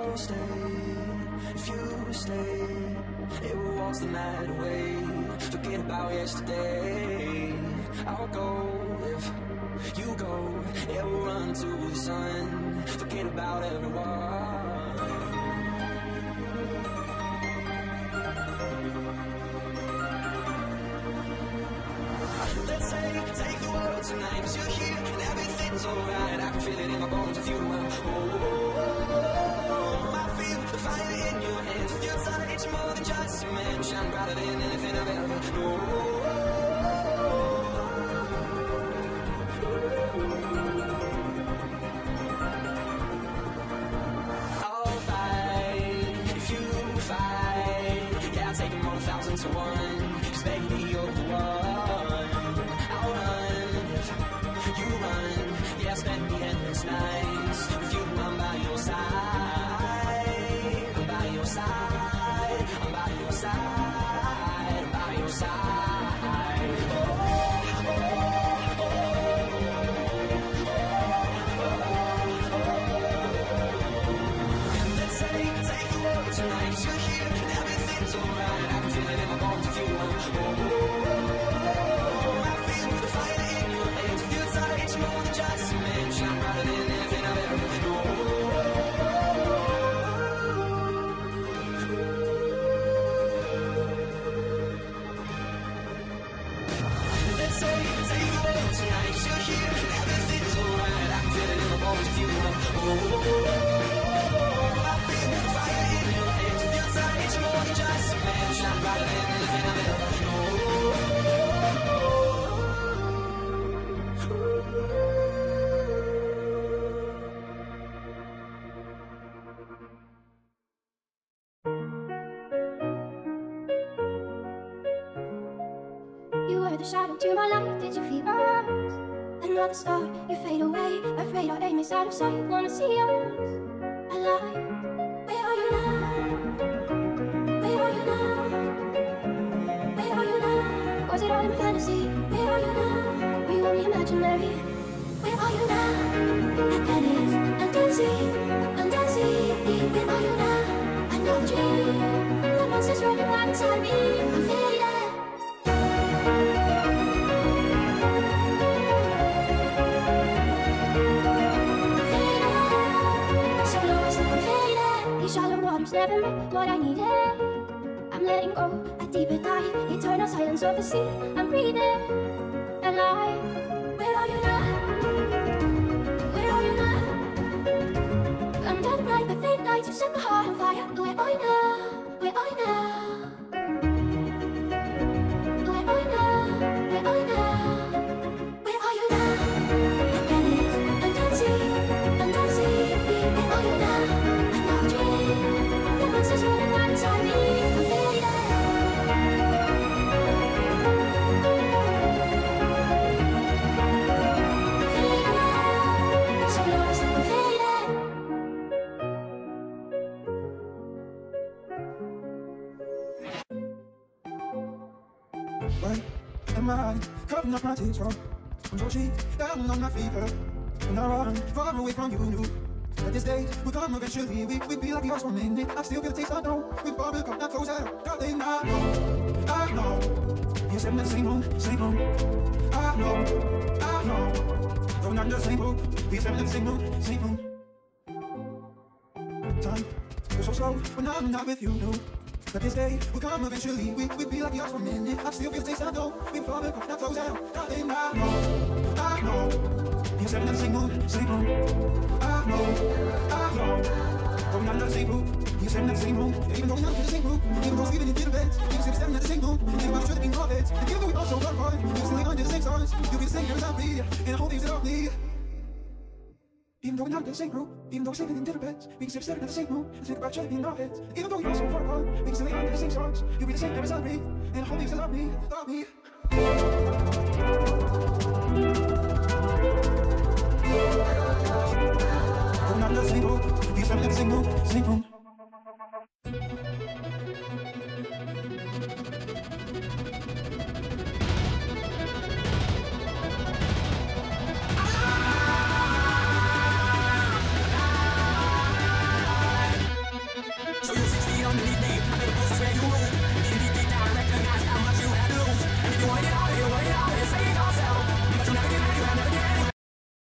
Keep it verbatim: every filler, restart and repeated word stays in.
won't stay. If you stay, it will wash the night away. Forget about yesterday. I'll go if you go. It will run to the sun. Forget about everyone. Let's take, take the world tonight, 'cause you're here and everything's alright. I can feel it in my bones with you. I'm, oh, oh, oh, I feel the fire in your hands. If you're tired, it's more than just a man. Shine brighter than anything I've ever known. Oh, oh, oh. The shadow to my light, did you feel us? Another star, you fade away. Afraid our aim is out of sight. Wanna see us alive? Where are you now? Where are you now? Where are you now? Was it all in fantasy? Where are you now? Were you only imaginary? Where are you now? I can dance and can see and can see. Where are you now? Another dream. The monster's running right inside me. I'm faded. Never met what I needed. I'm letting go, a deeper dive. Eternal silence of the sea. I'm breathing alive. Where are you now? Where are you now? I'm dead bright, but fate lights. You set my heart on fire. Where are you now? Where are you now? Where are you now? Where are you now? Where are you now? I can dance and can see and can see. Where are you now? Another dream. Just running right inside me, I'm faded. Faded, so lost, I'm faded. Why am I covering up my tears from? I'm so cheap, down on my fever. When I run far away from you, knew that this day will come eventually. We would be like the last one minute. I still feel the taste I know. We far will come that close out. Darling, I know, I know. Yes, I'm in the same room, same room. I know, I know. Though not in the same room, we're in the same room, same room. Time goes so slow when I'm not with you, no. That this day will come eventually. We would be like the last one minute. I still feel the taste I know. We far will come that close out. Darling, I know, I know. Yes, I'm in the same room, same room. I know, I know. Though not in the same group, we slept in the same room. Even though we're not in the same group, even though sleeping in different beds, even slept in the same room, even though we should have been lovers, even though we also work hard, we sleep under the same stars. You'll be the same girl as I be, and I hold things that I'll need. Even though we're not in the same group, even though sleeping in different beds, we can sleep seven in the same room, and think about children in our heads. Even though we also work hard, we can sleep under the same stars. You'll be the same girl as I be, and I hold things that I'll need. Love me.